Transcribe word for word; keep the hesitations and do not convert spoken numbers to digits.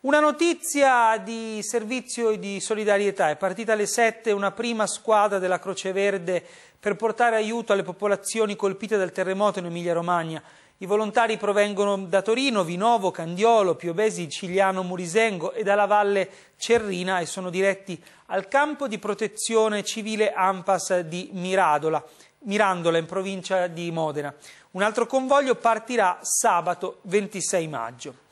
Una notizia di servizio e di solidarietà: è partita alle sette una prima squadra della Croce Verde per portare aiuto alle popolazioni colpite dal terremoto in Emilia-Romagna. I volontari provengono da Torino, Vinovo, Candiolo, Piovesi, Cigliano, Murisengo e dalla Valle Cerrina e sono diretti al campo di protezione civile ANPAS di Mirandola, Mirandola in provincia di Modena. Un altro convoglio partirà sabato ventisei maggio.